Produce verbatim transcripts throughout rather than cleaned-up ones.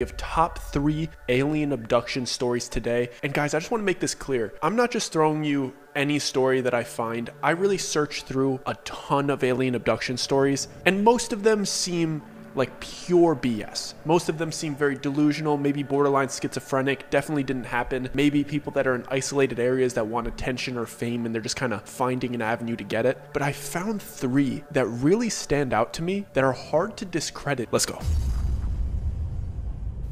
of top three alien abduction stories today. And guys, I just want to make this clear. I'm not just throwing you any story that I find. I really search through a ton of alien abduction stories, and most of them seem like pure B S. Most of them seem very delusional, maybe borderline schizophrenic, definitely didn't happen. Maybe people that are in isolated areas that want attention or fame and they're just kind of finding an avenue to get it. But I found three that really stand out to me that are hard to discredit. Let's go.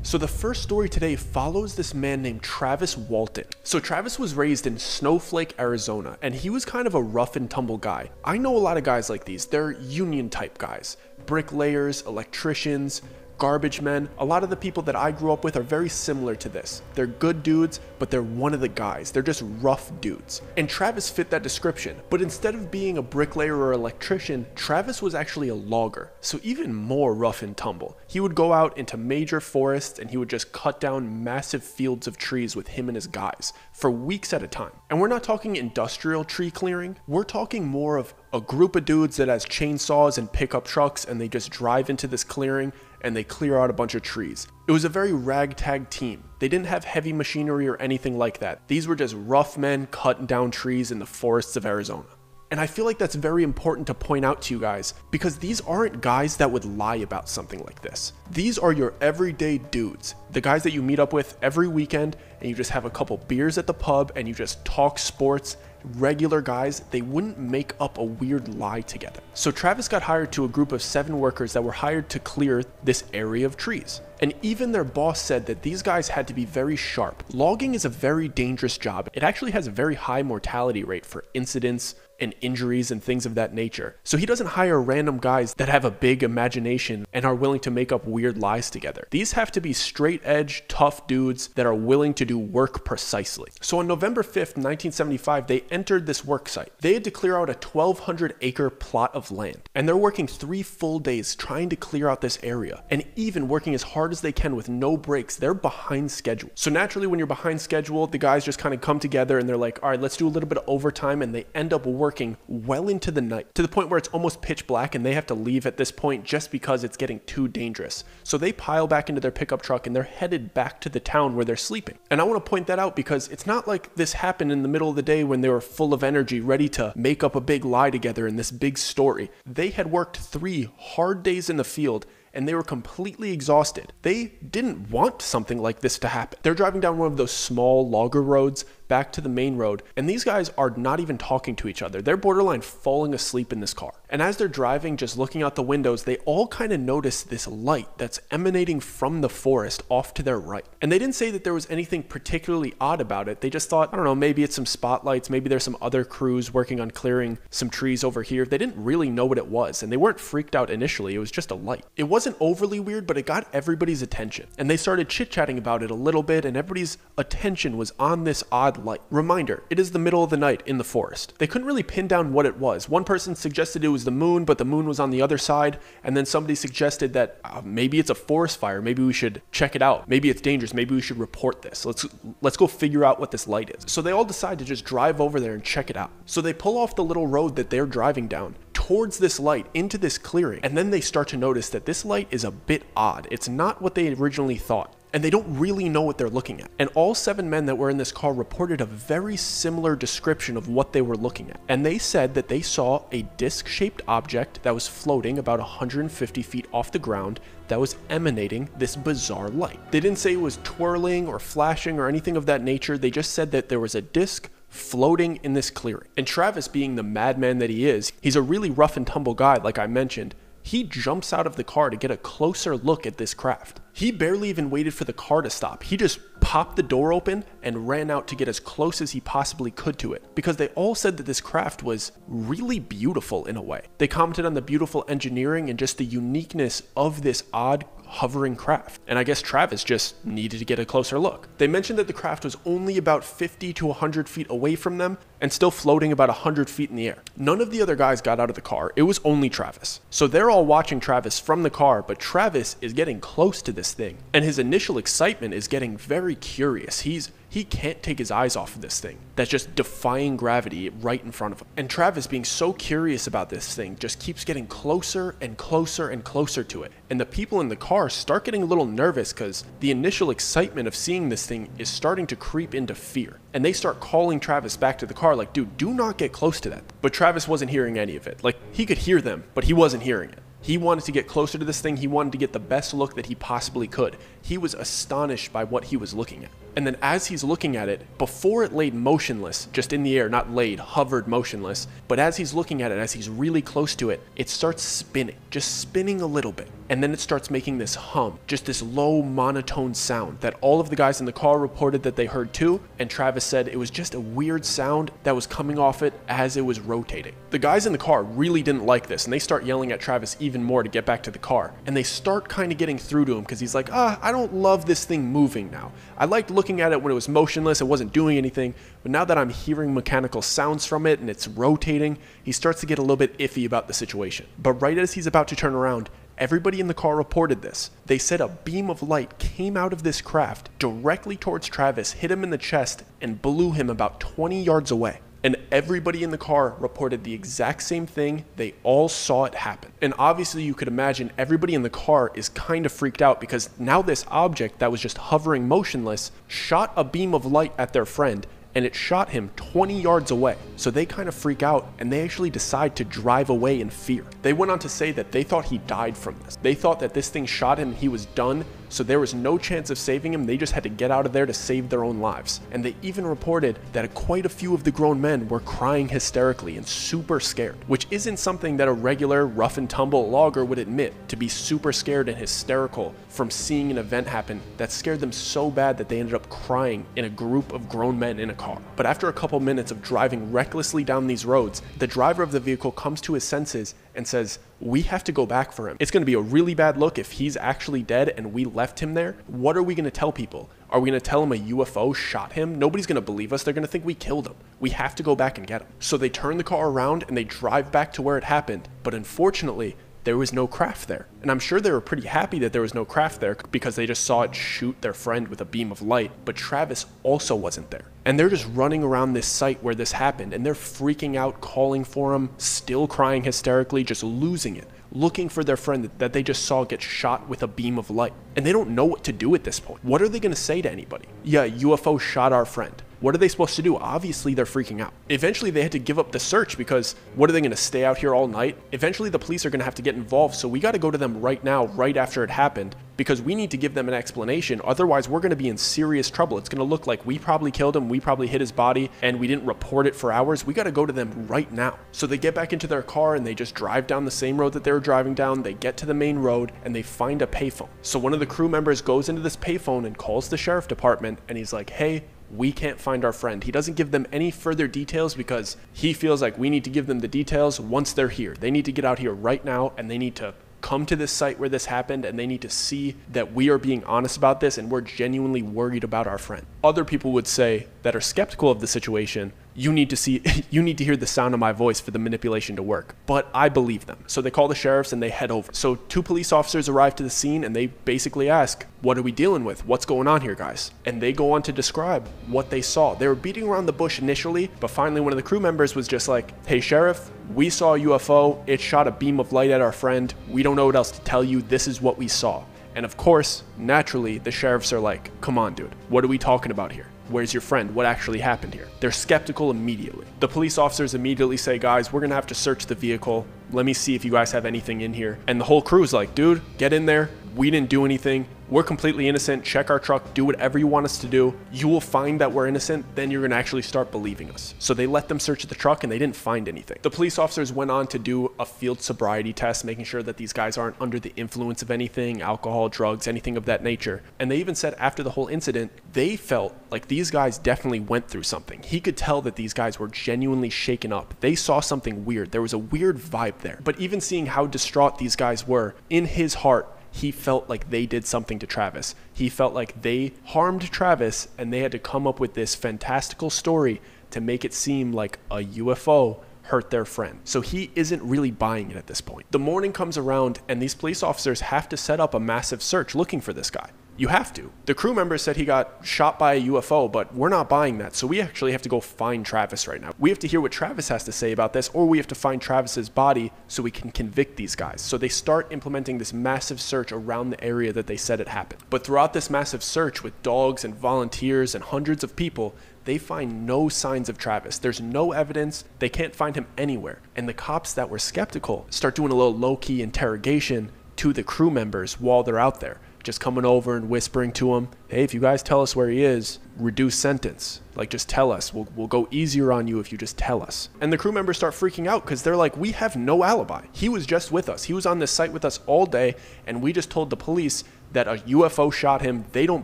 So the first story today follows this man named Travis Walton. So Travis was raised in Snowflake, Arizona, and he was kind of a rough and tumble guy. I know a lot of guys like these. They're union type guys, bricklayers, electricians, garbage men. A lot of the people that I grew up with are very similar to this. They're good dudes, but they're one of the guys. They're just rough dudes. And Travis fit that description. But instead of being a bricklayer or electrician, Travis was actually a logger. So even more rough and tumble. He would go out into major forests and he would just cut down massive fields of trees with him and his guys for weeks at a time. And we're not talking industrial tree clearing. We're talking more of a group of dudes that has chainsaws and pickup trucks, and they just drive into this clearing and they clear out a bunch of trees. It was a very ragtag team. They didn't have heavy machinery or anything like that. These were just rough men cutting down trees in the forests of Arizona. And I feel like that's very important to point out to you guys, because these aren't guys that would lie about something like this. These are your everyday dudes, the guys that you meet up with every weekend, and you just have a couple beers at the pub and you just talk sports. Regular guys, they wouldn't make up a weird lie together. So Travis got hired to a group of seven workers that were hired to clear this area of trees. And even their boss said that these guys had to be very sharp. Logging is a very dangerous job. It actually has a very high mortality rate for incidents and injuries and things of that nature. So he doesn't hire random guys that have a big imagination and are willing to make up weird lies together. These have to be straight edge, tough dudes that are willing to do work precisely. So on November fifth, nineteen seventy-five, they entered this work site. They had to clear out a twelve hundred acre plot of land, and they're working three full days trying to clear out this area, and even working as hard as they can with no breaks. They're behind schedule. So naturally, when you're behind schedule, the guys just kind of come together and they're like, all right, let's do a little bit of overtime, and they end up working working well into the night, to the point where it's almost pitch black and they have to leave at this point just because it's getting too dangerous. So they pile back into their pickup truck and they're headed back to the town where they're sleeping. And I want to point that out because it's not like this happened in the middle of the day when they were full of energy, ready to make up a big lie together in this big story. They had worked three hard days in the field and they were completely exhausted. They didn't want something like this to happen. They're driving down one of those small logger roads back to the main road, and these guys are not even talking to each other. They're borderline falling asleep in this car. And as they're driving, just looking out the windows, they all kind of notice this light that's emanating from the forest off to their right. And they didn't say that there was anything particularly odd about it. They just thought, I don't know, maybe it's some spotlights, maybe there's some other crews working on clearing some trees over here. They didn't really know what it was, and they weren't freaked out initially. It was just a light. It wasn't overly weird, but it got everybody's attention. And they started chit-chatting about it a little bit, and everybody's attention was on this odd light. Reminder, it is the middle of the night in the forest. They couldn't really pin down what it was. One person suggested it was the moon, but the moon was on the other side. And then somebody suggested that uh, maybe it's a forest fire. Maybe we should check it out. Maybe it's dangerous. Maybe we should report this. Let's, let's go figure out what this light is. So they all decide to just drive over there and check it out. So they pull off the little road that they're driving down towards this light into this clearing. And then they start to notice that this light is a bit odd. It's not what they originally thought. And they don't really know what they're looking at. And all seven men that were in this car reported a very similar description of what they were looking at. And they said that they saw a disc-shaped object that was floating about one hundred fifty feet off the ground that was emanating this bizarre light. They didn't say it was twirling or flashing or anything of that nature. They just said that there was a disc floating in this clearing. And Travis, being the madman that he is, he's a really rough and tumble guy, like I mentioned. He jumps out of the car to get a closer look at this craft. He barely even waited for the car to stop. He just popped the door open and ran out to get as close as he possibly could to it, because they all said that this craft was really beautiful in a way. They commented on the beautiful engineering and just the uniqueness of this odd hovering craft. And I guess Travis just needed to get a closer look. They mentioned that the craft was only about fifty to one hundred feet away from them and still floating about one hundred feet in the air. None of the other guys got out of the car. It was only Travis. So they're all watching Travis from the car, but Travis is getting close to this thing. And his initial excitement is getting very curious. He's He can't take his eyes off of this thing that's just defying gravity right in front of him. And Travis, being so curious about this thing, just keeps getting closer and closer and closer to it. And the people in the car start getting a little nervous because the initial excitement of seeing this thing is starting to creep into fear. And they start calling Travis back to the car like, dude, do not get close to that. But Travis wasn't hearing any of it. Like, he could hear them, but he wasn't hearing it. He wanted to get closer to this thing. He wanted to get the best look that he possibly could. He was astonished by what he was looking at. And then as he's looking at it, before it laid motionless, just in the air, not laid, hovered motionless, but as he's looking at it, as he's really close to it, it starts spinning, just spinning a little bit. And then it starts making this hum, just this low monotone sound that all of the guys in the car reported that they heard too. And Travis said it was just a weird sound that was coming off it as it was rotating. The guys in the car really didn't like this, and they start yelling at Travis even more to get back to the car. And they start kind of getting through to him because he's like, ah, I don't love this thing moving now. I liked looking at it when it was motionless, it wasn't doing anything. But now that I'm hearing mechanical sounds from it and it's rotating, he starts to get a little bit iffy about the situation. But right as he's about to turn around, everybody in the car reported this. They said a beam of light came out of this craft directly towards Travis, hit him in the chest, and blew him about twenty yards away. And everybody in the car reported the exact same thing. They all saw it happen. And obviously you could imagine everybody in the car is kind of freaked out because now this object that was just hovering motionless shot a beam of light at their friend, and it shot him twenty yards away. So they kind of freak out and they actually decide to drive away in fear. They went on to say that they thought he died from this. They thought that this thing shot him and he was done, so there was no chance of saving him. They just had to get out of there to save their own lives. And they even reported that quite a few of the grown men were crying hysterically and super scared, which isn't something that a regular rough and tumble logger would admit, to be super scared and hysterical from seeing an event happen that scared them so bad that they ended up crying in a group of grown men in a car. But after a couple minutes of driving recklessly down these roads, the driver of the vehicle comes to his senses and says, we have to go back for him. It's going to be a really bad look if he's actually dead and we left him there. What are we going to tell people? Are we going to tell him a U F O shot him? Nobody's going to believe us. They're going to think we killed him. We have to go back and get him. So they turn the car around and they drive back to where it happened. But unfortunately, there was no craft there. And I'm sure they were pretty happy that there was no craft there because they just saw it shoot their friend with a beam of light, but Travis also wasn't there. And they're just running around this site where this happened and they're freaking out, calling for him, still crying hysterically, just losing it, looking for their friend that they just saw get shot with a beam of light. And they don't know what to do at this point. What are they gonna say to anybody? Yeah, U F O shot our friend. What are they supposed to do? Obviously, they're freaking out. Eventually, they had to give up the search because what are they going to stay out here all night? Eventually, the police are going to have to get involved. So we got to go to them right now, right after it happened, because we need to give them an explanation. Otherwise, we're going to be in serious trouble. It's going to look like we probably killed him. We probably hit his body and we didn't report it for hours. We got to go to them right now. So they get back into their car and they just drive down the same road that they were driving down. They get to the main road and they find a payphone. So one of the crew members goes into this payphone and calls the sheriff department and he's like, hey, we can't find our friend. He doesn't give them any further details because he feels like we need to give them the details once they're here. They need to get out here right now and they need to come to this site where this happened and they need to see that we are being honest about this and we're genuinely worried about our friend. Other people would say that are skeptical of the situation, you need to see, you need to hear the sound of my voice for the manipulation to work. But I believe them. So they call the sheriffs and they head over. So two police officers arrive to the scene and they basically ask, what are we dealing with? What's going on here, guys? And they go on to describe what they saw. They were beating around the bush initially, but finally one of the crew members was just like, hey, sheriff, we saw a U F O. It shot a beam of light at our friend. We don't know what else to tell you. This is what we saw. And of course, naturally, the sheriffs are like, come on, dude, what are we talking about here? Where's your friend? What actually happened here? They're skeptical immediately. The police officers immediately say, guys, we're gonna have to search the vehicle. Let me see if you guys have anything in here. And the whole crew is like, dude, get in there. We didn't do anything. We're completely innocent. Check our truck. Do whatever you want us to do. You will find that we're innocent. Then you're going to actually start believing us. So they let them search the truck and they didn't find anything. The police officers went on to do a field sobriety test, making sure that these guys aren't under the influence of anything, alcohol, drugs, anything of that nature. And they even said after the whole incident, they felt like these guys definitely went through something. He could tell that these guys were genuinely shaken up. They saw something weird. There was a weird vibe there. But even seeing how distraught these guys were, in his heart, he felt like they did something to Travis. He felt like they harmed Travis and they had to come up with this fantastical story to make it seem like a U F O hurt their friend. So he isn't really buying it at this point. The morning comes around and these police officers have to set up a massive search looking for this guy. You have to. The crew member said he got shot by a U F O, but we're not buying that. So we actually have to go find Travis right now. We have to hear what Travis has to say about this, or we have to find Travis's body so we can convict these guys. So they start implementing this massive search around the area that they said it happened. But throughout this massive search with dogs and volunteers and hundreds of people, they find no signs of Travis. There's no evidence. They can't find him anywhere. And the cops that were skeptical start doing a little low-key interrogation to the crew members while they're out there, just coming over and whispering to them, hey, if you guys tell us where he is, reduce sentence. Like, just tell us. We'll, we'll go easier on you if you just tell us. And the crew members start freaking out because they're like, we have no alibi. He was just with us. He was on this site with us all day, and we just told the police that a U F O shot him. They don't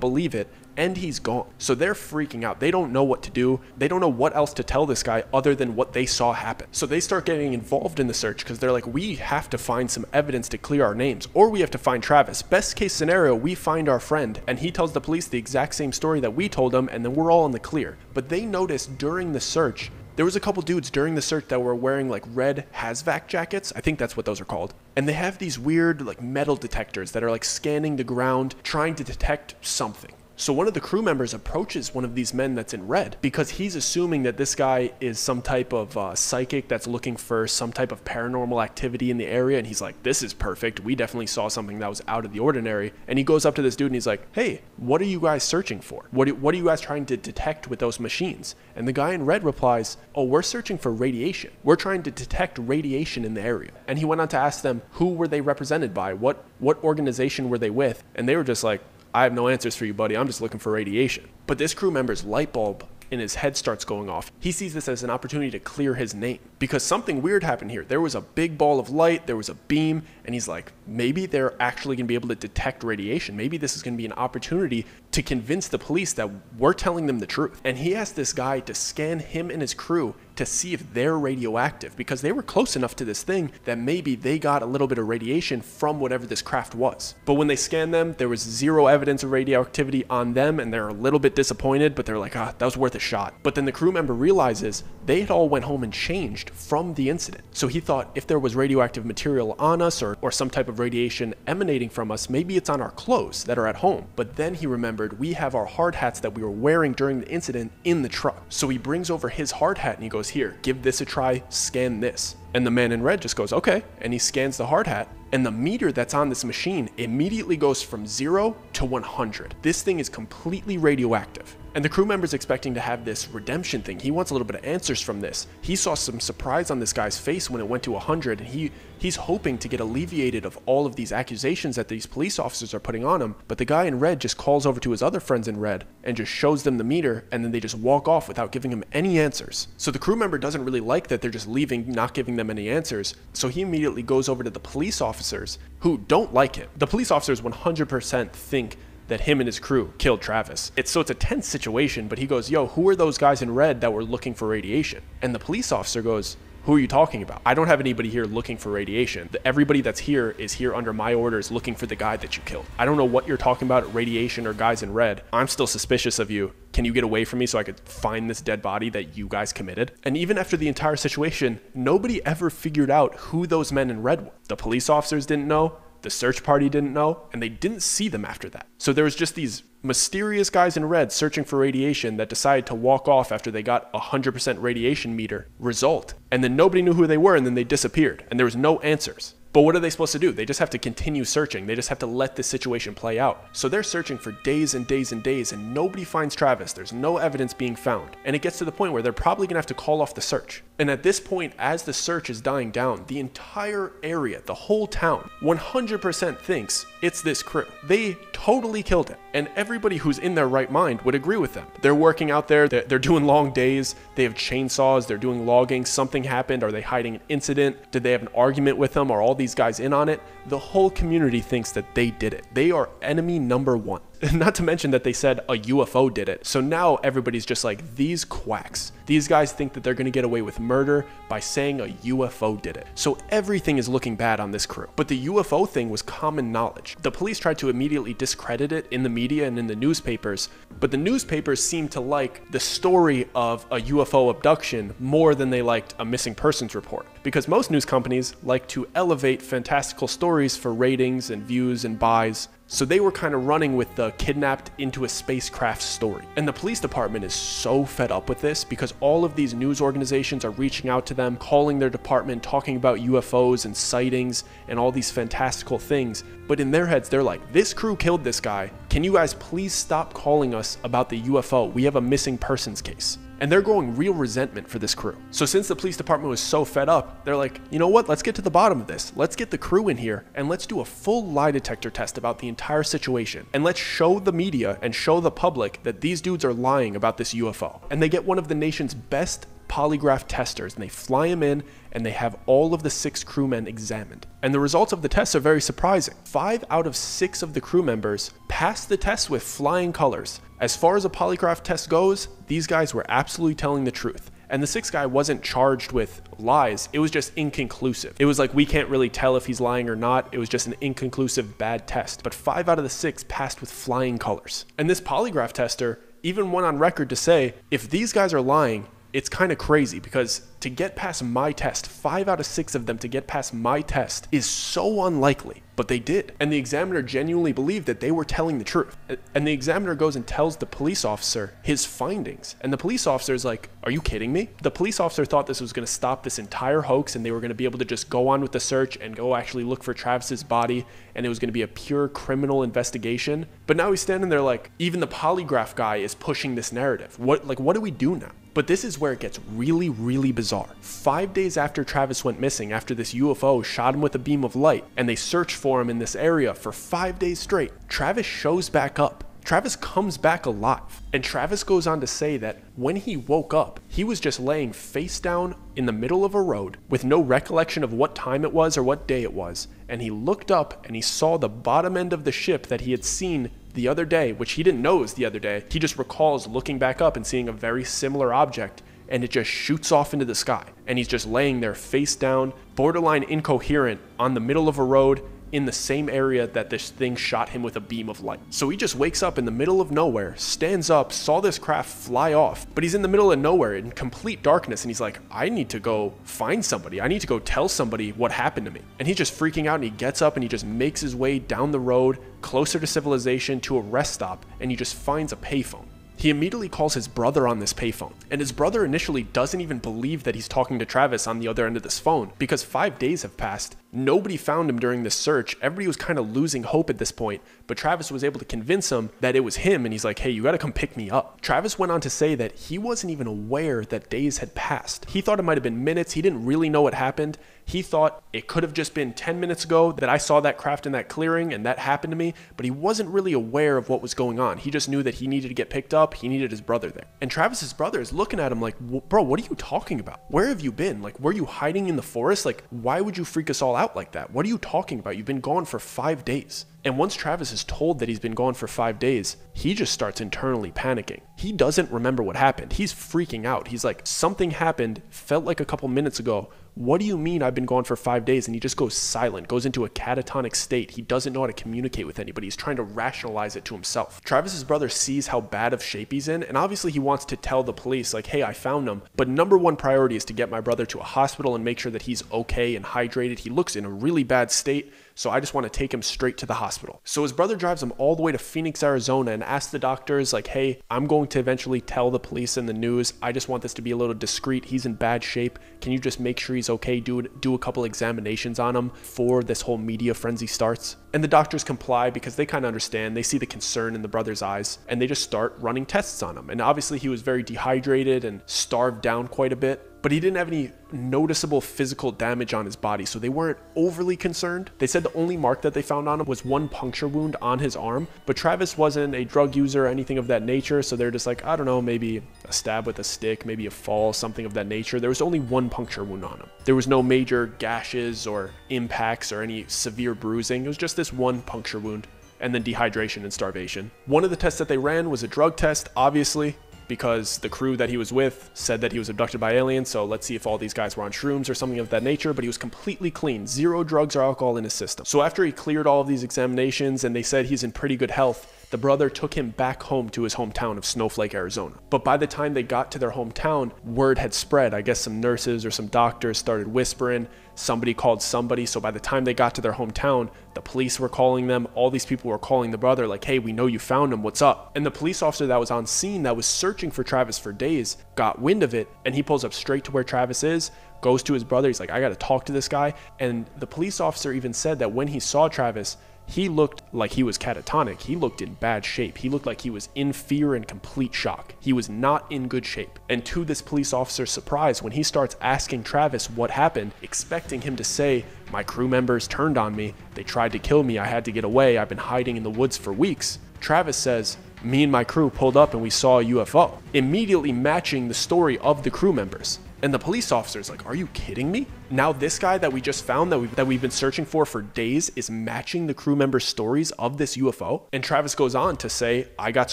believe it, and he's gone. So they're freaking out. They don't know what to do. They don't know what else to tell this guy other than what they saw happen. So they start getting involved in the search because they're like, we have to find some evidence to clear our names, or we have to find Travis. Best case scenario, we find our friend and he tells the police the exact same story that we told him, and then we're all in the clear. But they noticed during the search, there was a couple dudes during the search that were wearing like red HAZVAC jackets. I think that's what those are called. And they have these weird like metal detectors that are like scanning the ground, trying to detect something. So one of the crew members approaches one of these men that's in red because he's assuming that this guy is some type of uh, psychic that's looking for some type of paranormal activity in the area. And he's like, this is perfect. We definitely saw something that was out of the ordinary. And he goes up to this dude and he's like, hey, what are you guys searching for? What, do, what are you guys trying to detect with those machines? And the guy in red replies, oh, we're searching for radiation. We're trying to detect radiation in the area. And he went on to ask them, who were they represented by? What, what organization were they with? And they were just like, I have no answers for you, buddy. I'm just looking for radiation. But this crew member's light bulb in his head starts going off. He sees this as an opportunity to clear his name because something weird happened here. There was a big ball of light. There was a beam. And he's like, maybe they're actually going to be able to detect radiation. Maybe this is going to be an opportunity to convince the police that we're telling them the truth. And he asked this guy to scan him and his crew to see if they're radioactive because they were close enough to this thing that maybe they got a little bit of radiation from whatever this craft was. But when they scanned them, there was zero evidence of radioactivity on them, and they're a little bit disappointed, but they're like, ah, that was worth a shot. But then the crew member realizes they had all went home and changed from the incident. So he thought if there was radioactive material on us or, or some type of radiation emanating from us, maybe it's on our clothes that are at home. But then he remembered we have our hard hats that we were wearing during the incident in the truck. So he brings over his hard hat and he goes, here, give this a try, scan this. And the man in red just goes, okay. And he scans the hard hat, and the meter that's on this machine immediately goes from zero to one hundred. This thing is completely radioactive. And the crew member's expecting to have this redemption thing. He wants a little bit of answers from this. He saw some surprise on this guy's face when it went to one hundred, and he he's hoping to get alleviated of all of these accusations that these police officers are putting on him. But the guy in red just calls over to his other friends in red and just shows them the meter, and then they just walk off without giving him any answers. So the crew member doesn't really like that they're just leaving, not giving them any answers. So he immediately goes over to the police officers who don't like him. The police officers one hundred percent think that him and his crew killed Travis. It's so it's a tense situation, but he goes, yo, who are those guys in red that were looking for radiation? And the police officer goes, who are you talking about? I don't have anybody here looking for radiation. The, everybody that's here is here under my orders looking for the guy that you killed. I don't know what you're talking about, radiation or guys in red. I'm still suspicious of you. Can you get away from me so I could find this dead body that you guys committed? And even after the entire situation, nobody ever figured out who those men in red were. The police officers didn't know, the search party didn't know, and they didn't see them after that. So there was just these mysterious guys in red searching for radiation that decided to walk off after they got a one hundred percent radiation meter result. And then nobody knew who they were, and then they disappeared, and there was no answers. But what are they supposed to do? They just have to continue searching. They just have to let this situation play out. So they're searching for days and days and days, and nobody finds Travis. There's no evidence being found. And it gets to the point where they're probably gonna have to call off the search. And at this point, as the search is dying down, the entire area, the whole town, one hundred percent thinks it's this crew. They totally killed him. And everybody who's in their right mind would agree with them. They're working out there, they're, they're doing long days, they have chainsaws, they're doing logging, something happened, are they hiding an incident? Did they have an argument with them? Are all these guys in on it? The whole community thinks that they did it. They are enemy number one. Not to mention that they said a U F O did it. So now everybody's just like, these quacks. These guys think that they're gonna get away with murder by saying a U F O did it. So everything is looking bad on this crew. But the U F O thing was common knowledge. The police tried to immediately discredit it in the media and in the newspapers, but the newspapers seemed to like the story of a U F O abduction more than they liked a missing persons report. Because most news companies like to elevate fantastical stories for ratings and views and buys. So they were kind of running with the kidnapped into a spacecraft story. And the police department is so fed up with this because all of these news organizations are reaching out to them, calling their department, talking about U F Os and sightings and all these fantastical things. But in their heads, they're like, this crew killed this guy. Can you guys please stop calling us about the U F O? We have a missing persons case. And they're growing real resentment for this crew. So since the police department was so fed up, they're like, you know what, let's get to the bottom of this. Let's get the crew in here and let's do a full lie detector test about the entire situation. And let's show the media and show the public that these dudes are lying about this U F O. And they get one of the nation's best polygraph testers and they fly him in and they have all of the six crewmen examined. And the results of the tests are very surprising. Five out of six of the crew members passed the test with flying colors. As far as a polygraph test goes, these guys were absolutely telling the truth. And the sixth guy wasn't charged with lies, it was just inconclusive. It was like, we can't really tell if he's lying or not. It was just an inconclusive bad test. But five out of the six passed with flying colors. And this polygraph tester even went on record to say, if these guys are lying, it's kind of crazy because to get past my test, five out of six of them to get past my test is so unlikely. But they did. And the examiner genuinely believed that they were telling the truth. And the examiner goes and tells the police officer his findings. And the police officer is like, are you kidding me? The police officer thought this was going to stop this entire hoax and they were going to be able to just go on with the search and go actually look for Travis's body. And it was going to be a pure criminal investigation. But now he's standing there like, even the polygraph guy is pushing this narrative. What, like, what do we do now? But this is where it gets really, really bizarre. Five days after Travis went missing, after this U F O shot him with a beam of light and they searched for him in this area for five days straight, Travis shows back up. Travis comes back alive. And Travis goes on to say that when he woke up, he was just laying face down in the middle of a road with no recollection of what time it was or what day it was. And he looked up and he saw the bottom end of the ship that he had seen the other day, which he didn't know was the other day. He just recalls looking back up and seeing a very similar object, and it just shoots off into the sky. And he's just laying there face down, borderline incoherent, on the middle of a road in the same area that this thing shot him with a beam of light. So he just wakes up in the middle of nowhere, stands up, saw this craft fly off, but he's in the middle of nowhere in complete darkness and he's like, I need to go find somebody. I need to go tell somebody what happened to me. And he's just freaking out and he gets up and he just makes his way down the road, closer to civilization, to a rest stop, and he just finds a payphone. He immediately calls his brother on this payphone, and his brother initially doesn't even believe that he's talking to Travis on the other end of this phone because five days have passed. Nobody found him during this search. Everybody was kind of losing hope at this point, but Travis was able to convince him that it was him, and he's like, hey, you gotta come pick me up. Travis went on to say that he wasn't even aware that days had passed. He thought it might have been minutes. He didn't really know what happened. He thought it could have just been ten minutes ago that I saw that craft in that clearing and that happened to me, but he wasn't really aware of what was going on. He just knew that he needed to get picked up. He needed his brother there. And Travis's brother is looking at him like, bro, what are you talking about? Where have you been? Like, were you hiding in the forest? Like, why would you freak us all out like that? What are you talking about? You've been gone for five days. And once Travis is told that he's been gone for five days, he just starts internally panicking. He doesn't remember what happened. He's freaking out. He's like, something happened, felt like a couple minutes ago. What do you mean I've been gone for five days? And he just goes silent, goes into a catatonic state. He doesn't know how to communicate with anybody. He's trying to rationalize it to himself. Travis's brother sees how bad of shape he's in, and obviously he wants to tell the police, like, hey, I found him. But number one priority is to get my brother to a hospital and make sure that he's okay and hydrated. He looks in a really bad state, so I just want to take him straight to the hospital. So his brother drives him all the way to Phoenix, Arizona, and asks the doctors, like, hey, I'm going to eventually tell the police and the news. I just want this to be a little discreet. He's in bad shape. Can you just make sure he's okay? Do, do a couple examinations on him before this whole media frenzy starts. And the doctors comply because they kind of understand. They see the concern in the brother's eyes, and they just start running tests on him. And obviously he was very dehydrated and starved down quite a bit, but he didn't have any noticeable physical damage on his body, so they weren't overly concerned. They said the only mark that they found on him was one puncture wound on his arm, but Travis wasn't a drug user or anything of that nature, so they're just like, I don't know, maybe a stab with a stick, maybe a fall, something of that nature. There was only one puncture wound on him. There was no major gashes or impacts or any severe bruising. It was just this one puncture wound and then dehydration and starvation. One of the tests that they ran was a drug test, obviously, because the crew that he was with said that he was abducted by aliens, so let's see if all these guys were on shrooms or something of that nature, but he was completely clean. Zero drugs or alcohol in his system. So after he cleared all of these examinations and they said he's in pretty good health, The brother took him back home to his hometown of Snowflake, Arizona. But by the time they got to their hometown, word had spread. I guess some nurses or some doctors started whispering. Somebody called somebody. So by the time they got to their hometown, the police were calling them. All these people were calling the brother like, hey, we know you found him. What's up? And the police officer that was on scene that was searching for Travis for days got wind of it. And he pulls up straight to where Travis is, goes to his brother. He's like, I got to talk to this guy. And the police officer even said that when he saw Travis, he looked like he was catatonic. He looked in bad shape. He looked like he was in fear and complete shock. He was not in good shape. And to this police officer's surprise, when he starts asking Travis what happened, expecting him to say, my crew members turned on me. They tried to kill me. I had to get away. I've been hiding in the woods for weeks. Travis says, me and my crew pulled up and we saw a U F O, immediately matching the story of the crew members. And the police officer's like, are you kidding me? Now this guy that we just found that we've, that we've been searching for for days is matching the crew member stories of this U F O. And Travis goes on to say, I got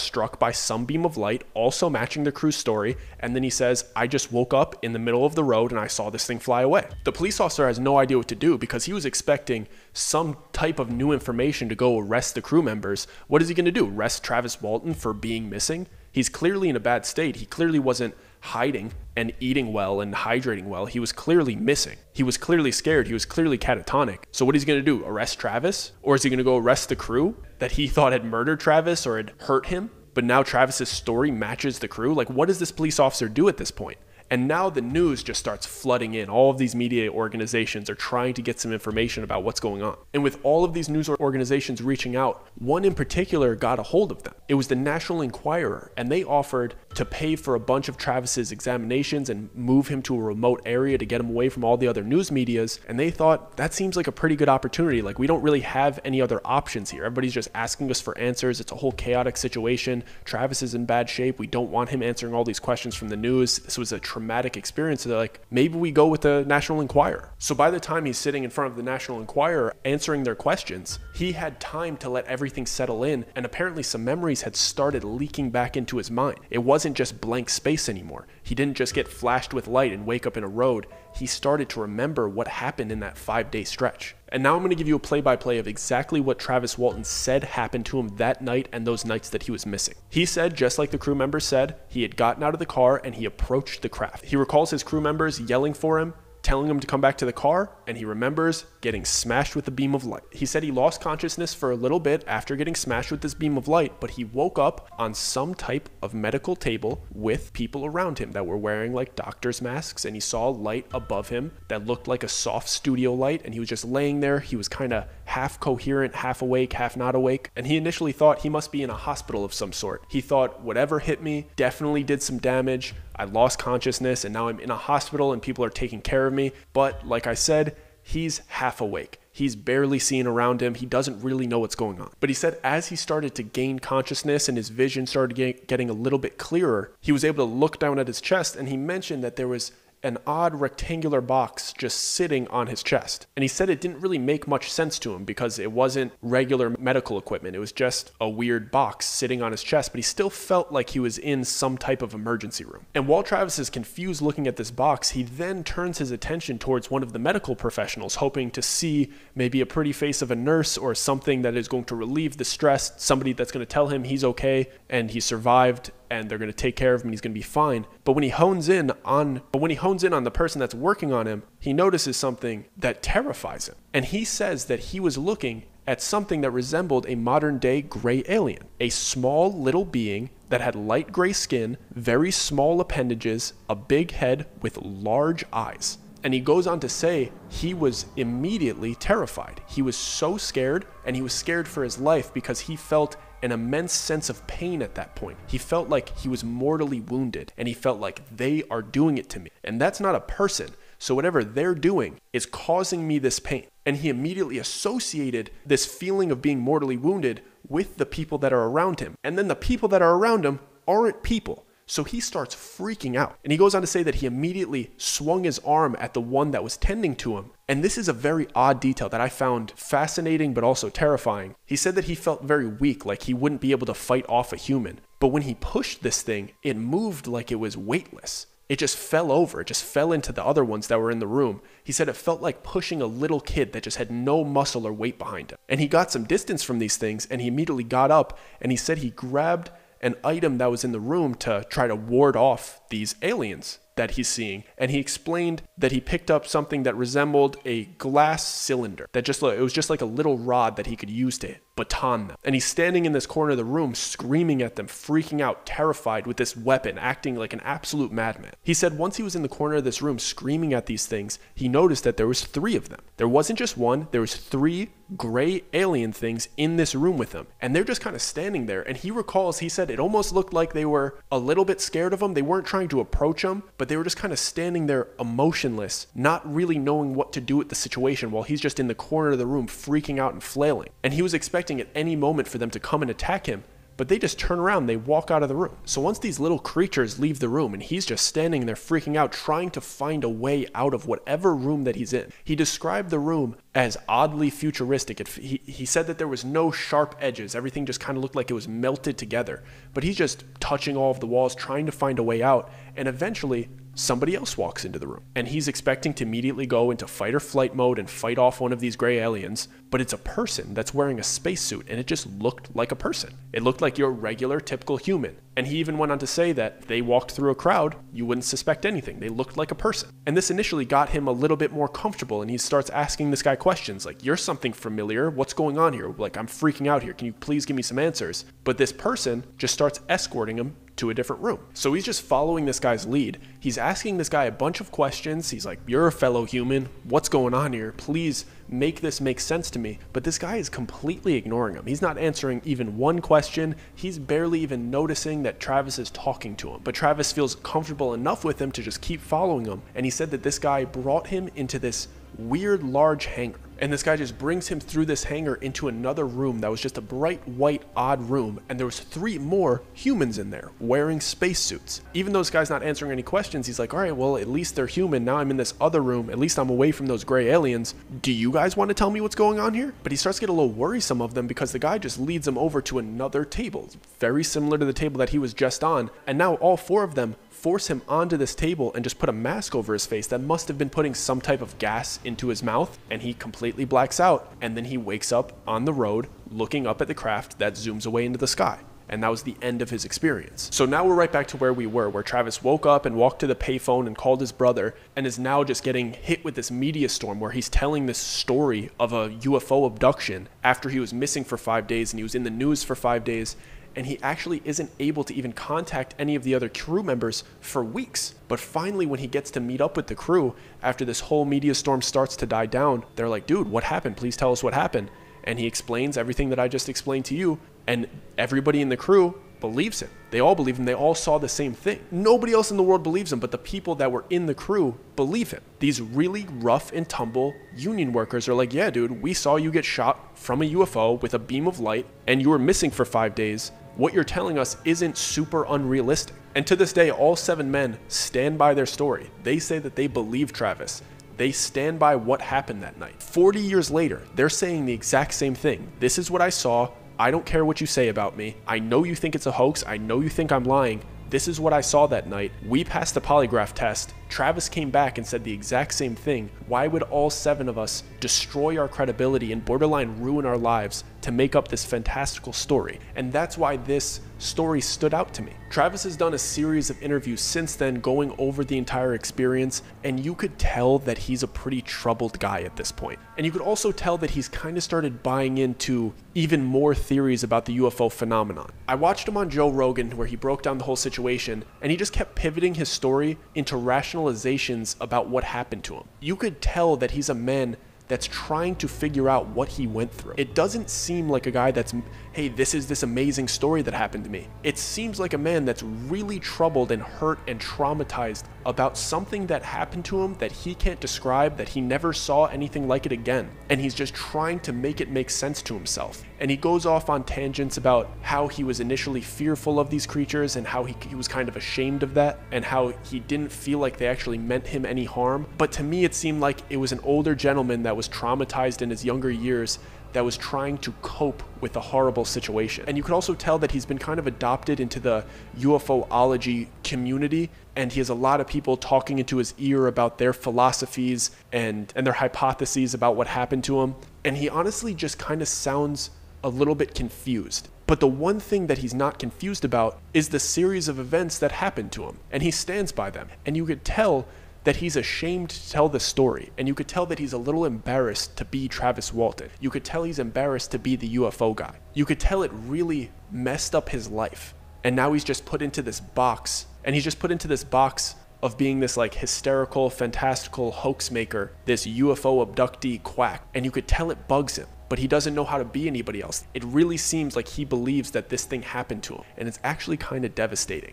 struck by some beam of light, also matching the crew's story. And then he says, I just woke up in the middle of the road and I saw this thing fly away. The police officer has no idea what to do because he was expecting some type of new information to go arrest the crew members. What is he gonna do? Arrest Travis Walton for being missing? He's clearly in a bad state. He clearly wasn't hiding and eating well and hydrating well. He was clearly missing. He was clearly scared. He was clearly catatonic. So what is he going to do? Arrest Travis? Or is he going to go arrest the crew that he thought had murdered Travis or had hurt him? But now Travis's story matches the crew. Like, what does this police officer do at this point? And now the news just starts flooding in. All of these media organizations are trying to get some information about what's going on. And with all of these news organizations reaching out, one in particular got a hold of them. It was the National Enquirer, and they offered to pay for a bunch of Travis's examinations and move him to a remote area to get him away from all the other news medias. And they thought, that seems like a pretty good opportunity. Like, we don't really have any other options here. Everybody's just asking us for answers. It's a whole chaotic situation. Travis is in bad shape. We don't want him answering all these questions from the news. This was a tremendous traumatic experience. They're like, maybe we go with the National Enquirer. So by the time he's sitting in front of the National Enquirer answering their questions, he had time to let everything settle in, and apparently some memories had started leaking back into his mind. It wasn't just blank space anymore. He didn't just get flashed with light and wake up in a road. He started to remember what happened in that five-day stretch. And now I'm going to give you a play-by-play of exactly what Travis Walton said happened to him that night and those nights that he was missing. He said, just like the crew members said, he had gotten out of the car and he approached the craft. He recalls his crew members yelling for him, telling him to come back to the car, and he remembers getting smashed with a beam of light. He said he lost consciousness for a little bit after getting smashed with this beam of light, but he woke up on some type of medical table with people around him that were wearing like doctor's masks, and he saw a light above him that looked like a soft studio light, and he was just laying there. He was kind of half coherent, half awake, half not awake, and he initially thought he must be in a hospital of some sort. He thought, whatever hit me definitely did some damage. I lost consciousness and now I'm in a hospital and people are taking care of me. But like I said, he's half awake. He's barely seeing around him. He doesn't really know what's going on. But he said as he started to gain consciousness and his vision started getting a little bit clearer, he was able to look down at his chest, and he mentioned that there was an odd rectangular box just sitting on his chest. And he said it didn't really make much sense to him because it wasn't regular medical equipment. It was just a weird box sitting on his chest, but he still felt like he was in some type of emergency room. And while Travis is confused looking at this box, he then turns his attention towards one of the medical professionals, hoping to see maybe a pretty face of a nurse or something that is going to relieve the stress, somebody that's going to tell him he's okay and he survived and they're going to take care of him and he's going to be fine. But when he hones in on but when he hones in on the person that's working on him, he notices something that terrifies him. And he says that he was looking at something that resembled a modern day gray alien, a small little being that had light gray skin, very small appendages, a big head with large eyes. And he goes on to say he was immediately terrified. He was so scared, and he was scared for his life because he felt an immense sense of pain at that point. He felt like he was mortally wounded, and he felt like they are doing it to me. And that's not a person. So whatever they're doing is causing me this pain. And he immediately associated this feeling of being mortally wounded with the people that are around him. And then the people that are around him aren't people. So he starts freaking out. And he goes on to say that he immediately swung his arm at the one that was tending to him. And this is a very odd detail that I found fascinating but also terrifying. He said that he felt very weak, like he wouldn't be able to fight off a human. But when he pushed this thing, it moved like it was weightless. It just fell over. It just fell into the other ones that were in the room. He said it felt like pushing a little kid that just had no muscle or weight behind him. And he got some distance from these things, and he immediately got up, and he said he grabbed an item that was in the room to try to ward off these aliens that he's seeing. And he explained that he picked up something that resembled a glass cylinder that just, it was just like a little rod that he could use to baton them. And he's standing in this corner of the room screaming at them, freaking out, terrified, with this weapon, acting like an absolute madman. He said once he was in the corner of this room screaming at these things, he noticed that there was three of them. There wasn't just one, there was three gray alien things in this room with him, and they're just kind of standing there. And he recalls, he said it almost looked like they were a little bit scared of him. They weren't trying to approach him, but they were just kind of standing there emotionless, not really knowing what to do with the situation, while he's just in the corner of the room freaking out and flailing. And he was expecting at any moment for them to come and attack him, but they just turn around, they walk out of the room. So once these little creatures leave the room and he's just standing there freaking out, trying to find a way out of whatever room that he's in. He described the room as oddly futuristic. It, he, he said that there was no sharp edges. Everything just kind of looked like it was melted together, but he's just touching all of the walls, trying to find a way out. And eventually somebody else walks into the room, and he's expecting to immediately go into fight or flight mode and fight off one of these gray aliens, but it's a person that's wearing a spacesuit, and it just looked like a person. It looked like your regular, typical human. And he even went on to say that if they walked through a crowd, you wouldn't suspect anything. They looked like a person. And this initially got him a little bit more comfortable, and he starts asking this guy questions like, "You're something familiar. What's going on here? Like, I'm freaking out here. Can you please give me some answers?" But this person just starts escorting him to a different room. So he's just following this guy's lead. He's asking this guy a bunch of questions. He's like, "You're a fellow human. What's going on here? Please make this make sense to me." But this guy is completely ignoring him. He's not answering even one question. He's barely even noticing that Travis is talking to him. But Travis feels comfortable enough with him to just keep following him. And he said that this guy brought him into this weird large hangar. And this guy just brings him through this hangar into another room that was just a bright white odd room, and there was three more humans in there wearing spacesuits. Even though this guy's not answering any questions, he's like, "All right, well, at least they're human. Now I'm in this other room. At least I'm away from those gray aliens. Do you guys want to tell me what's going on here?" But he starts to get a little worrisome of them, because the guy just leads him over to another table, very similar to the table that he was just on, and now all four of them force him onto this table and just put a mask over his face that must have been putting some type of gas into his mouth, and he completely blacks out. And then he wakes up on the road looking up at the craft that zooms away into the sky. And that was the end of his experience. So now we're right back to where we were, where Travis woke up and walked to the payphone and called his brother, and is now just getting hit with this media storm where he's telling this story of a U F O abduction after he was missing for five days and he was in the news for five days. And he actually isn't able to even contact any of the other crew members for weeks. But finally, when he gets to meet up with the crew, after this whole media storm starts to die down, they're like, "Dude, what happened? Please tell us what happened." And he explains everything that I just explained to you, and everybody in the crew believes him. They all believe him. They all saw the same thing. Nobody else in the world believes him, but the people that were in the crew believe him. These really rough and tumble union workers are like, "Yeah, dude, we saw you get shot from a U F O with a beam of light, and you were missing for five days. What you're telling us isn't super unrealistic." And to this day, all seven men stand by their story. They say that they believe Travis. They stand by what happened that night. forty years later, they're saying the exact same thing. "This is what I saw. I don't care what you say about me. I know you think it's a hoax. I know you think I'm lying. This is what I saw that night. We passed the polygraph test. Travis came back and said the exact same thing. Why would all seven of us destroy our credibility and borderline ruin our lives to make up this fantastical story?" And that's why this story stood out to me. Travis has done a series of interviews since then going over the entire experience, and you could tell that he's a pretty troubled guy at this point. And you could also tell that he's kind of started buying into even more theories about the U F O phenomenon. I watched him on Joe Rogan where he broke down the whole situation, and he just kept pivoting his story into rationalizations about what happened to him. You could tell that he's a man that's trying to figure out what he went through. It doesn't seem like a guy that's, "Hey, this is this amazing story that happened to me." It seems like a man that's really troubled and hurt and traumatized about something that happened to him that he can't describe, that he never saw anything like it again. And he's just trying to make it make sense to himself. And he goes off on tangents about how he was initially fearful of these creatures and how he, he was kind of ashamed of that, and how he didn't feel like they actually meant him any harm. But to me, it seemed like it was an older gentleman that was was traumatized in his younger years that was trying to cope with a horrible situation. And you could also tell that he's been kind of adopted into the U F O ology community, and he has a lot of people talking into his ear about their philosophies and, and their hypotheses about what happened to him. And he honestly just kind of sounds a little bit confused. But the one thing that he's not confused about is the series of events that happened to him, and he stands by them. And you could tell that he's ashamed to tell the story, and you could tell that he's a little embarrassed to be Travis Walton. You could tell he's embarrassed to be the U F O guy. You could tell it really messed up his life, and now he's just put into this box, and he's just put into this box of being this like hysterical, fantastical hoax maker, this U F O abductee quack, and you could tell it bugs him. But he doesn't know how to be anybody else. It really seems like he believes that this thing happened to him, and it's actually kind of devastating.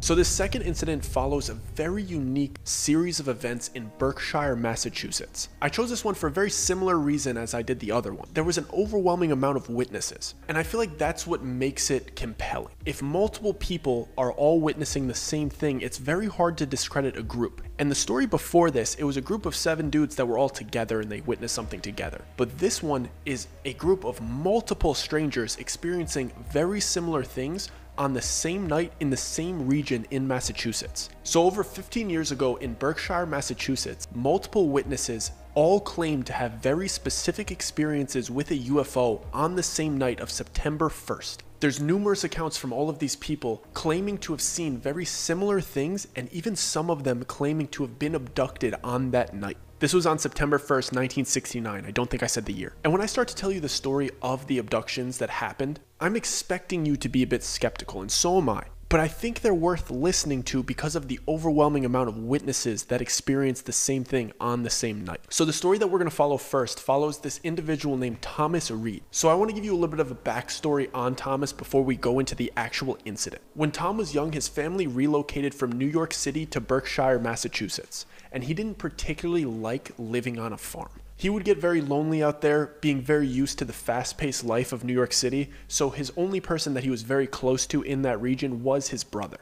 So this second incident follows a very unique series of events in Berkshire, Massachusetts. I chose this one for a very similar reason as I did the other one. There was an overwhelming amount of witnesses, and I feel like that's what makes it compelling. If multiple people are all witnessing the same thing, it's very hard to discredit a group. And the story before this, it was a group of seven dudes that were all together and they witnessed something together. But this one is a group of multiple strangers experiencing very similar things on the same night in the same region in Massachusetts. So over fifteen years ago in Berkshire, Massachusetts, multiple witnesses all claimed to have very specific experiences with a U F O on the same night of September first. There's numerous accounts from all of these people claiming to have seen very similar things, and even some of them claiming to have been abducted on that night. This was on September first, nineteen sixty-nine. I don't think I said the year. And when I start to tell you the story of the abductions that happened, I'm expecting you to be a bit skeptical, and so am I. But I think they're worth listening to because of the overwhelming amount of witnesses that experienced the same thing on the same night. So the story that we're going to follow first follows this individual named Thomas Reed. So I want to give you a little bit of a backstory on Thomas before we go into the actual incident. When Tom was young, his family relocated from New York City to Berkshire, Massachusetts, and he didn't particularly like living on a farm. He would get very lonely out there, being very used to the fast-paced life of New York City, so his only person that he was very close to in that region was his brother.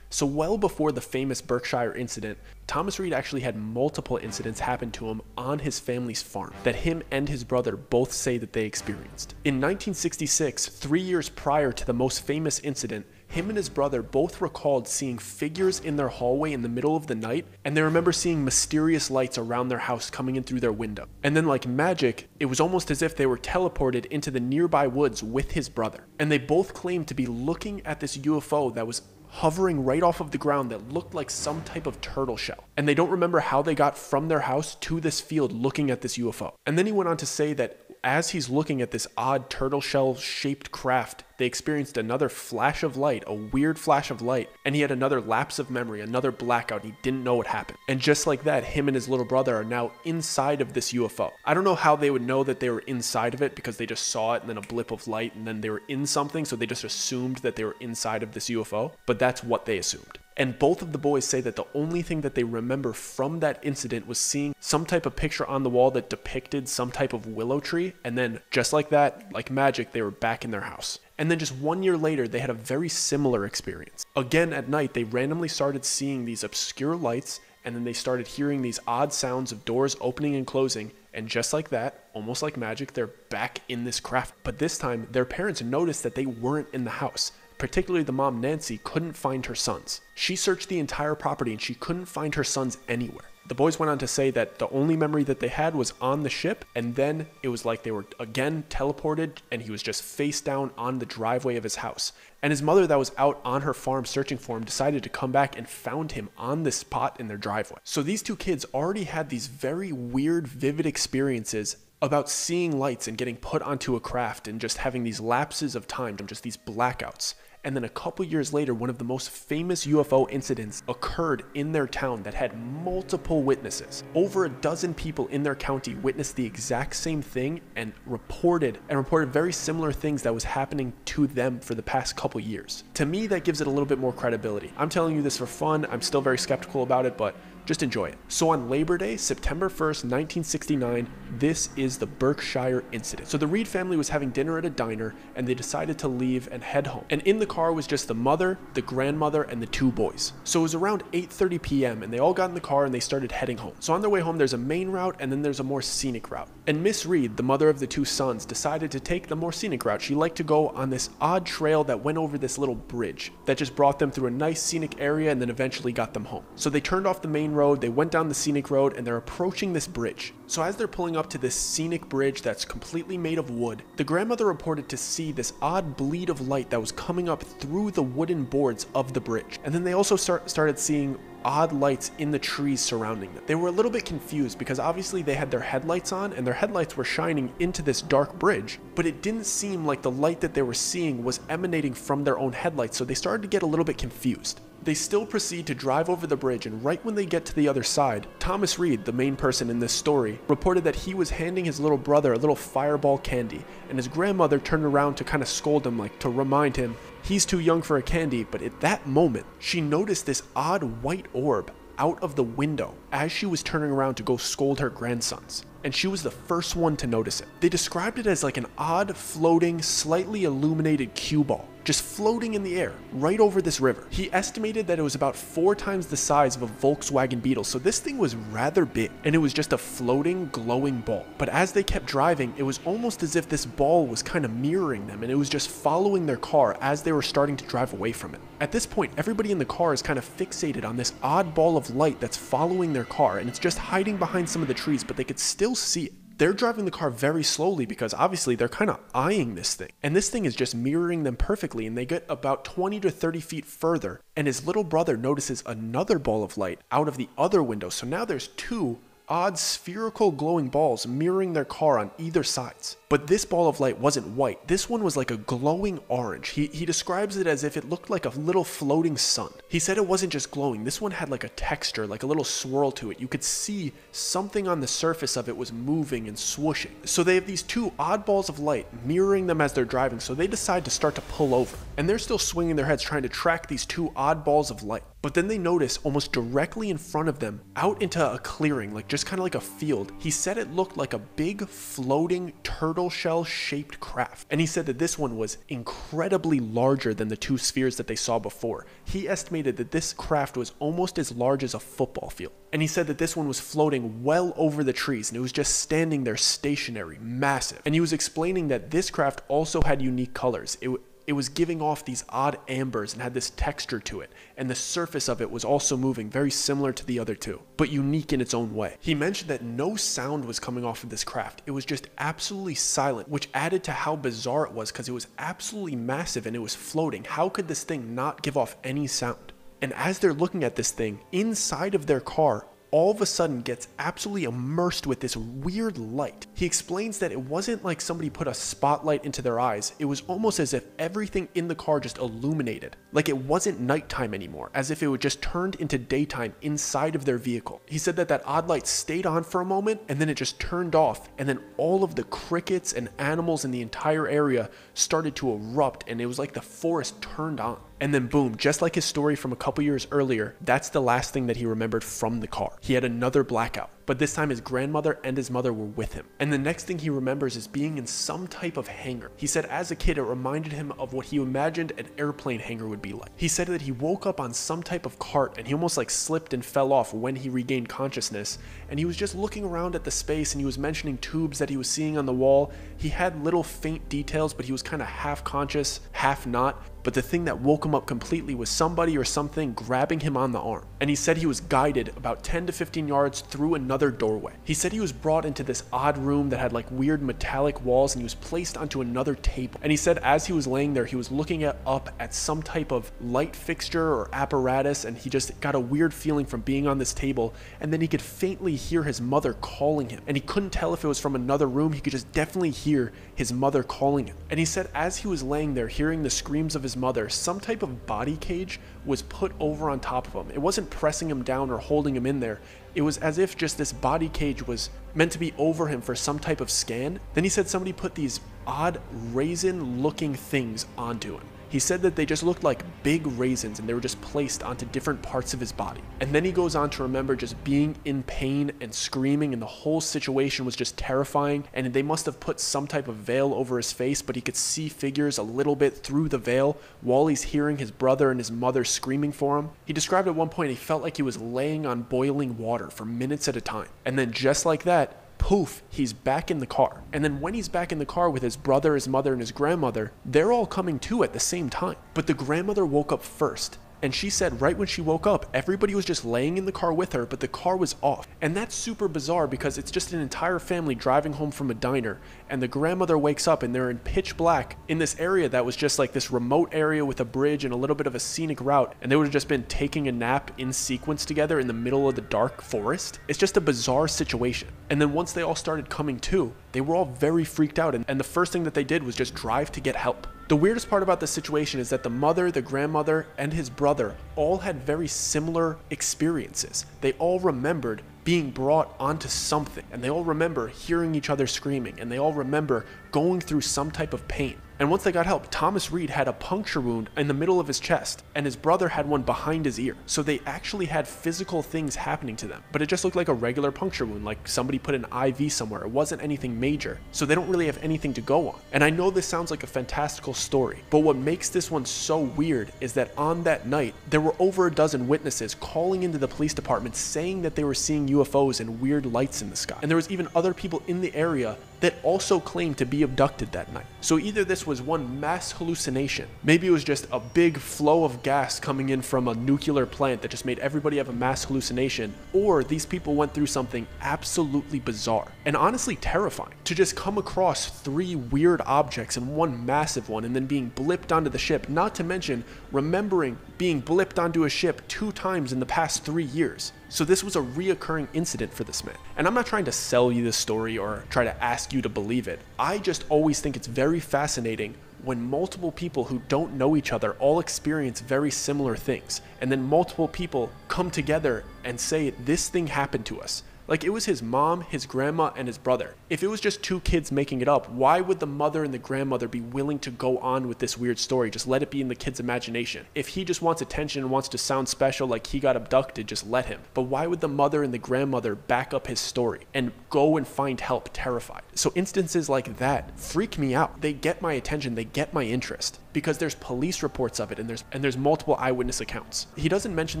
So well before the famous Berkshire incident, Thomas Reed actually had multiple incidents happen to him on his family's farm that him and his brother both say that they experienced. In nineteen sixty-six, three years prior to the most famous incident, him and his brother both recalled seeing figures in their hallway in the middle of the night, and they remember seeing mysterious lights around their house coming in through their window. And then like magic, it was almost as if they were teleported into the nearby woods with his brother. And they both claimed to be looking at this U F O that was hovering right off of the ground that looked like some type of turtle shell. And they don't remember how they got from their house to this field looking at this U F O. And then he went on to say that as he's looking at this odd turtle shell shaped craft, they experienced another flash of light, a weird flash of light, and he had another lapse of memory, another blackout. He didn't know what happened. And just like that, him and his little brother are now inside of this U F O. I don't know how they would know that they were inside of it, because they just saw it and then a blip of light and then they were in something, so they just assumed that they were inside of this U F O, but that's what they assumed. And both of the boys say that the only thing that they remember from that incident was seeing some type of picture on the wall that depicted some type of willow tree. And then just like that, like magic, they were back in their house. And then just one year later, they had a very similar experience. Again, at night, they randomly started seeing these obscure lights, and then they started hearing these odd sounds of doors opening and closing. And just like that, almost like magic, they're back in this craft. But this time, their parents noticed that they weren't in the house. Particularly the mom, Nancy, couldn't find her sons. She searched the entire property and she couldn't find her sons anywhere. The boys went on to say that the only memory that they had was on the ship, and then it was like they were again teleported and he was just face down on the driveway of his house. And his mother, that was out on her farm searching for him, decided to come back and found him on this spot in their driveway. So these two kids already had these very weird, vivid experiences about seeing lights and getting put onto a craft and just having these lapses of time, just these blackouts. And then a couple years later, one of the most famous U F O incidents occurred in their town that had multiple witnesses. Over a dozen people in their county witnessed the exact same thing and reported and reported very similar things that was happening to them for the past couple years. To me, that gives it a little bit more credibility. I'm telling you this for fun. I'm still very skeptical about it, but just enjoy it. So on Labor Day, September first, nineteen sixty-nine, this is the Berkshire incident. So the Reed family was having dinner at a diner and they decided to leave and head home. And in the car was just the mother, the grandmother, and the two boys. So it was around eight thirty p m and they all got in the car and they started heading home. So on their way home, there's a main route and then there's a more scenic route. And Miss Reed, the mother of the two sons, decided to take the more scenic route. She liked to go on this odd trail that went over this little bridge that just brought them through a nice scenic area and then eventually got them home. So they turned off the main road, they went down the scenic road, and they're approaching this bridge. So as they're pulling up to this scenic bridge that's completely made of wood, the grandmother reported to see this odd bleed of light that was coming up through the wooden boards of the bridge. And then they also start, started seeing odd lights in the trees surrounding them. They were a little bit confused because obviously they had their headlights on and their headlights were shining into this dark bridge, but it didn't seem like the light that they were seeing was emanating from their own headlights, so they started to get a little bit confused. They still proceed to drive over the bridge, and right when they get to the other side, Thomas Reed, the main person in this story, reported that he was handing his little brother a little fireball candy, and his grandmother turned around to kind of scold him, like to remind him he's too young for a candy, but at that moment, she noticed this odd white orb out of the window as she was turning around to go scold her grandsons, and she was the first one to notice it. They described it as like an odd floating, slightly illuminated cue ball, just floating in the air right over this river. He estimated that it was about four times the size of a Volkswagen Beetle, so this thing was rather big, and it was just a floating, glowing ball. But as they kept driving, it was almost as if this ball was kind of mirroring them, and it was just following their car as they were starting to drive away from it. At this point, everybody in the car is kind of fixated on this odd ball of light that's following their car, and it's just hiding behind some of the trees, but they could still see it. They're driving the car very slowly because obviously they're kind of eyeing this thing, and this thing is just mirroring them perfectly, and they get about twenty to thirty feet further, and his little brother notices another ball of light out of the other window. So now there's two odd spherical glowing balls mirroring their car on either sides. But this ball of light wasn't white. This one was like a glowing orange. He, he describes it as if it looked like a little floating sun. He said it wasn't just glowing. This one had like a texture, like a little swirl to it. You could see something on the surface of it was moving and swooshing. So they have these two odd balls of light mirroring them as they're driving. So they decide to start to pull over. And they're still swinging their heads trying to track these two odd balls of light. But then they notice almost directly in front of them, out into a clearing, like just kind of like a field. He said it looked like a big floating turtle shell shaped craft, and he said that this one was incredibly larger than the two spheres that they saw before. He estimated that this craft was almost as large as a football field, and he said that this one was floating well over the trees, and it was just standing there stationary, massive. And he was explaining that this craft also had unique colors. It It was giving off these odd ambers and had this texture to it, and the surface of it was also moving very similar to the other two, but unique in its own way. He mentioned that no sound was coming off of this craft. It was just absolutely silent, which added to how bizarre it was because it was absolutely massive and it was floating. How could this thing not give off any sound? And as they're looking at this thing, inside of their car, all of a sudden gets absolutely immersed with this weird light. He explains that it wasn't like somebody put a spotlight into their eyes. It was almost as if everything in the car just illuminated. Like it wasn't nighttime anymore, as if it would just turned into daytime inside of their vehicle. He said that that odd light stayed on for a moment and then it just turned off, and then all of the crickets and animals in the entire area started to erupt, and it was like the forest turned on. And then boom, just like his story from a couple years earlier, that's the last thing that he remembered from the car. He had another blackout, but this time his grandmother and his mother were with him. And the next thing he remembers is being in some type of hangar. He said as a kid, it reminded him of what he imagined an airplane hangar would be like. He said that he woke up on some type of cart and he almost like slipped and fell off when he regained consciousness. And he was just looking around at the space, and he was mentioning tubes that he was seeing on the wall. He had little faint details, but he was kind of half conscious, half not. But the thing that woke him up completely was somebody or something grabbing him on the arm. And he said he was guided about ten to fifteen yards through another doorway. He said he was brought into this odd room that had like weird metallic walls, and he was placed onto another table. And he said as he was laying there, he was looking at, up at some type of light fixture or apparatus, and he just got a weird feeling from being on this table. And then he could faintly hear his mother calling him. And he couldn't tell if it was from another room. He could just definitely hear his mother calling him. And he said as he was laying there, hearing the screams of his mother, some type of body cage was put over on top of him. It wasn't pressing him down or holding him in there. It was as if just this body cage was meant to be over him for some type of scan. Then he said somebody put these odd raisin looking things onto him. He said that they just looked like big raisins, and they were just placed onto different parts of his body. And then he goes on to remember just being in pain and screaming, and the whole situation was just terrifying, and they must have put some type of veil over his face, but he could see figures a little bit through the veil while he's hearing his brother and his mother screaming for him. He described at one point he felt like he was laying on boiling water for minutes at a time. And then just like that, poof, he's back in the car. And then when he's back in the car with his brother, his mother, and his grandmother, they're all coming to at the same time. But the grandmother woke up first. And she said right when she woke up, everybody was just laying in the car with her, but the car was off. And that's super bizarre because it's just an entire family driving home from a diner, and the grandmother wakes up and they're in pitch black in this area that was just like this remote area with a bridge and a little bit of a scenic route, and they would have just been taking a nap in sequence together in the middle of the dark forest. It's just a bizarre situation. And then once they all started coming to, they were all very freaked out, and, and the first thing that they did was just drive to get help. The weirdest part about this situation is that the mother, the grandmother, and his brother all had very similar experiences. They all remembered being brought onto something, and they all remember hearing each other screaming, and they all remember going through some type of pain. And once they got help, Thomas Reed had a puncture wound in the middle of his chest, and his brother had one behind his ear. So they actually had physical things happening to them, but it just looked like a regular puncture wound, like somebody put an I V somewhere. It wasn't anything major, so they don't really have anything to go on. And I know this sounds like a fantastical story, but what makes this one so weird is that on that night, there were over a dozen witnesses calling into the police department saying that they were seeing U F Os and weird lights in the sky. And there was even other people in the area that also claimed to be abducted that night. So either this was one mass hallucination, maybe it was just a big flow of gas coming in from a nuclear plant that just made everybody have a mass hallucination, or these people went through something absolutely bizarre and honestly terrifying. To just come across three weird objects and one massive one, and then being blipped onto the ship, not to mention remembering being blipped onto a ship two times in the past three years. So this was a reoccurring incident for this man. And I'm not trying to sell you this story or try to ask you to believe it. I just always think it's very fascinating when multiple people who don't know each other all experience very similar things. And then multiple people come together and say, this thing happened to us. Like, it was his mom, his grandma, and his brother. If it was just two kids making it up, why would the mother and the grandmother be willing to go on with this weird story? Just let it be in the kid's imagination. If he just wants attention and wants to sound special, like he got abducted, just let him. But why would the mother and the grandmother back up his story and go and find help terrified? So instances like that freak me out. They get my attention, they get my interest, because there's police reports of it, and there's and there's multiple eyewitness accounts. He doesn't mention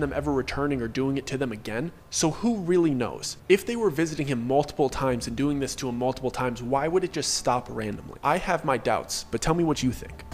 them ever returning or doing it to them again, so who really knows? If they were visiting him multiple times and doing this to him multiple times, why would it just stop randomly? I have my doubts, but tell me what you think.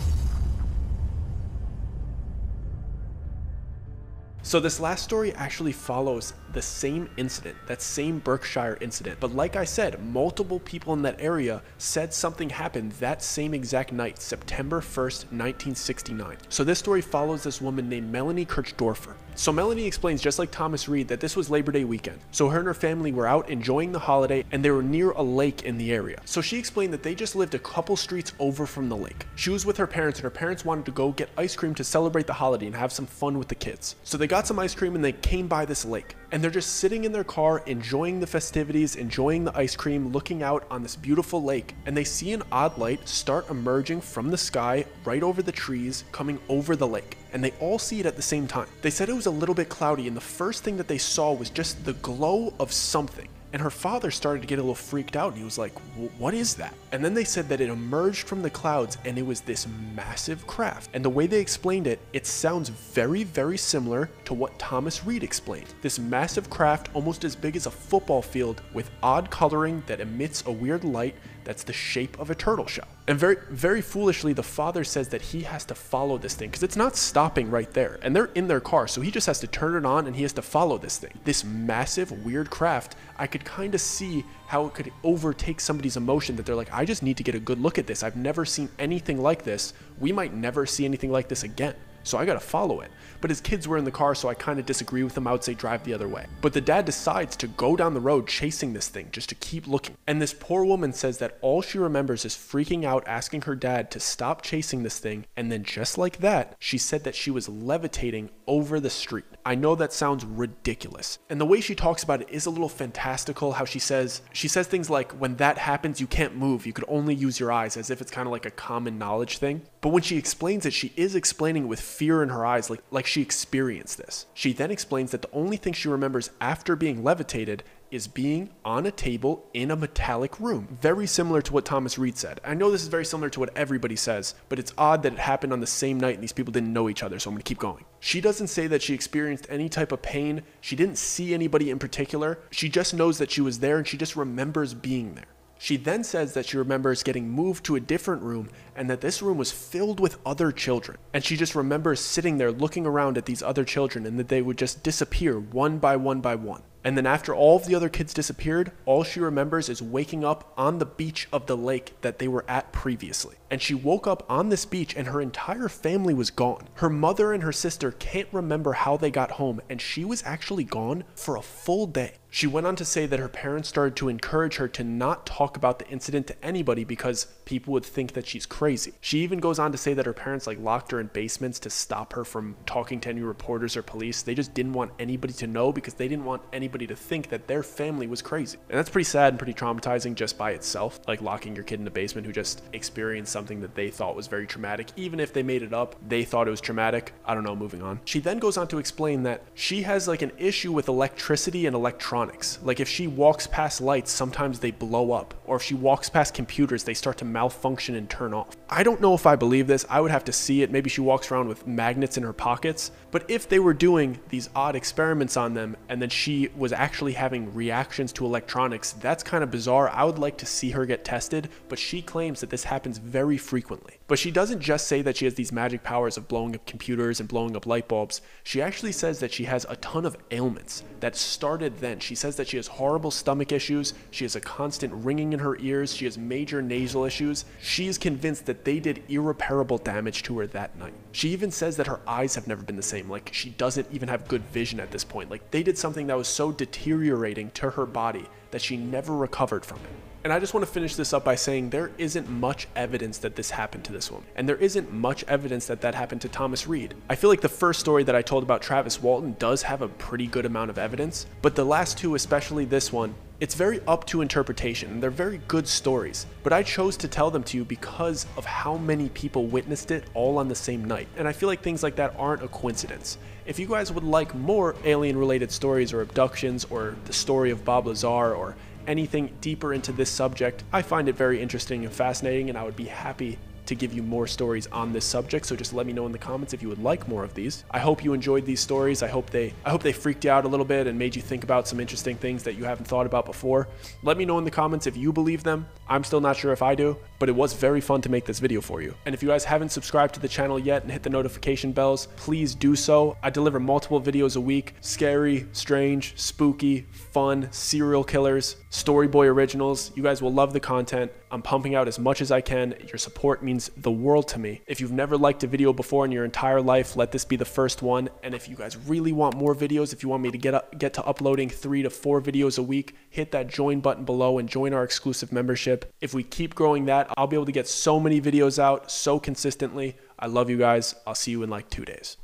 So this last story actually follows the same incident, that same Berkshire incident. But like I said, multiple people in that area said something happened that same exact night, September first, nineteen sixty-nine. So this story follows this woman named Melanie Kirchdorfer. So Melanie explains, just like Thomas Reed, that this was Labor Day weekend. So her and her family were out enjoying the holiday, and they were near a lake in the area. So she explained that they just lived a couple streets over from the lake. She was with her parents, and her parents wanted to go get ice cream to celebrate the holiday and have some fun with the kids. So they got some ice cream and they came by this lake. And they're just sitting in their car, enjoying the festivities, enjoying the ice cream, looking out on this beautiful lake. And they see an odd light start emerging from the sky, right over the trees, coming over the lake. And they all see it at the same time. They said it was a little bit cloudy, and the first thing that they saw was just the glow of something. And her father started to get a little freaked out, and he was like, what is that? And then they said that it emerged from the clouds, and it was this massive craft. And the way they explained it, it sounds very, very similar to what Thomas Reed explained. This massive craft, almost as big as a football field, with odd coloring that emits a weird light that's the shape of a turtle shell. And very, very foolishly, the father says that he has to follow this thing because it's not stopping right there. And they're in their car, so he just has to turn it on, and he has to follow this thing. This massive, weird craft, I could kind of see how it could overtake somebody's emotion, that they're like, I just need to get a good look at this. I've never seen anything like this. We might never see anything like this again. So I gotta follow it. But his kids were in the car, so I kind of disagree with him. I would say drive the other way. But the dad decides to go down the road chasing this thing just to keep looking. And this poor woman says that all she remembers is freaking out, asking her dad to stop chasing this thing. And then just like that, she said that she was levitating over the street. I know that sounds ridiculous. And the way she talks about it is a little fantastical, how she says, she says things like, when that happens, you can't move. You could only use your eyes, as if it's kind of like a common knowledge thing. But when she explains it, she is explaining with fear in her eyes, like, like she experienced this. She then explains that the only thing she remembers after being levitated is being on a table in a metallic room. Very similar to what Thomas Reed said. I know this is very similar to what everybody says, but it's odd that it happened on the same night and these people didn't know each other, so I'm gonna keep going. She doesn't say that she experienced any type of pain. She didn't see anybody in particular. She just knows that she was there and she just remembers being there. She then says that she remembers getting moved to a different room and that this room was filled with other children. And she just remembers sitting there looking around at these other children and that they would just disappear one by one by one. And then after all of the other kids disappeared, all she remembers is waking up on the beach of the lake that they were at previously. And she woke up on this beach and her entire family was gone. Her mother and her sister can't remember how they got home, and she was actually gone for a full day. She went on to say that her parents started to encourage her to not talk about the incident to anybody because people would think that she's crazy. She even goes on to say that her parents like locked her in basements to stop her from talking to any reporters or police. They just didn't want anybody to know because they didn't want anybody to think that their family was crazy. And that's pretty sad and pretty traumatizing just by itself, like locking your kid in a basement who just experienced something that they thought was very traumatic. Even if they made it up, they thought it was traumatic. I don't know, moving on. She then goes on to explain that she has like an issue with electricity and electronics. Like if she walks past lights, sometimes they blow up, or if she walks past computers, they start to malfunction and turn off. I don't know if I believe this. I would have to see it. Maybe she walks around with magnets in her pockets, but if they were doing these odd experiments on them and then she was actually having reactions to electronics, that's kind of bizarre. I would like to see her get tested, but she claims that this happens very frequently. But she doesn't just say that she has these magic powers of blowing up computers and blowing up light bulbs. She actually says that she has a ton of ailments that started then. She She says that she has horrible stomach issues, she has a constant ringing in her ears, she has major nasal issues. She is convinced that they did irreparable damage to her that night. She even says that her eyes have never been the same, like she doesn't even have good vision at this point. Like they did something that was so deteriorating to her body that she never recovered from it. And I just want to finish this up by saying there isn't much evidence that this happened to this woman. And there isn't much evidence that that happened to Thomas Reed. I feel like the first story that I told about Travis Walton does have a pretty good amount of evidence, but the last two, especially this one, it's very up to interpretation, and they're very good stories, but I chose to tell them to you because of how many people witnessed it all on the same night, and I feel like things like that aren't a coincidence. If you guys would like more alien-related stories or abductions or the story of Bob Lazar or anything deeper into this subject, I find it very interesting and fascinating, and I would be happy to give you more stories on this subject, so just let me know in the comments if you would like more of these. I hope you enjoyed these stories. I hope they I hope they freaked you out a little bit and made you think about some interesting things that you haven't thought about before. Let me know in the comments if you believe them. I'm still not sure if I do, but it was very fun to make this video for you. And if you guys haven't subscribed to the channel yet and hit the notification bells, please do so. I deliver multiple videos a week: scary, strange, spooky, fun, serial killers, Storyboy originals. You guys will love the content. I'm pumping out as much as I can. Your support means the world to me. If you've never liked a video before in your entire life, let this be the first one. And if you guys really want more videos, if you want me to get up, get to uploading three to four videos a week, hit that join button below and join our exclusive membership. If we keep growing that, I'll be able to get so many videos out so consistently. I love you guys. I'll see you in like two days.